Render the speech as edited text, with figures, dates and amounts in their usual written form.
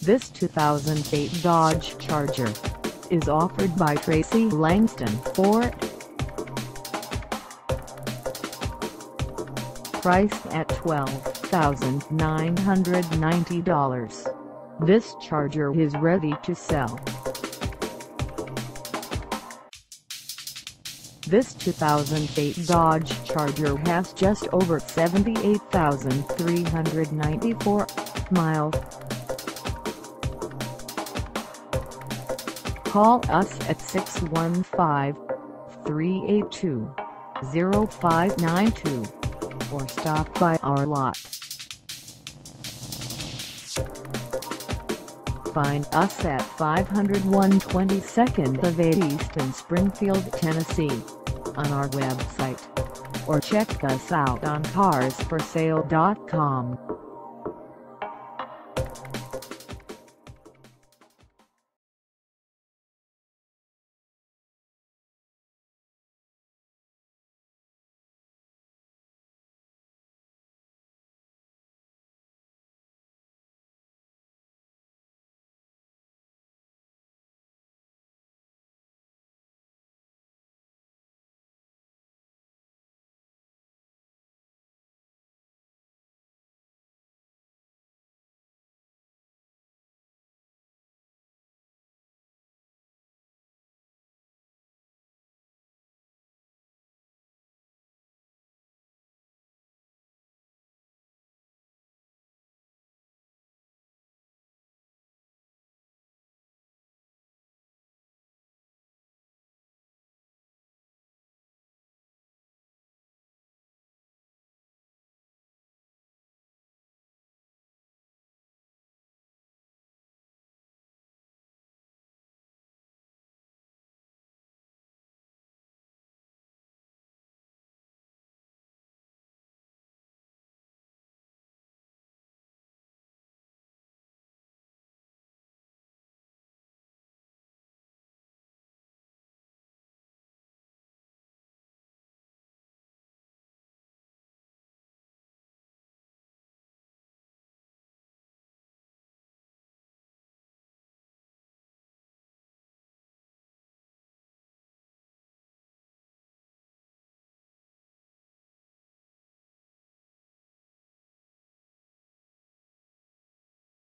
This 2008 Dodge Charger is offered by Tracy Langston Ford. Priced at $12,990, this Charger is ready to sell. This 2008 Dodge Charger has just over 78,394 miles. Call us at 615-382-0592 or stop by our lot. Find us at 501 22nd Ave East in Springfield, Tennessee, on our website, or check us out on carsforsale.com.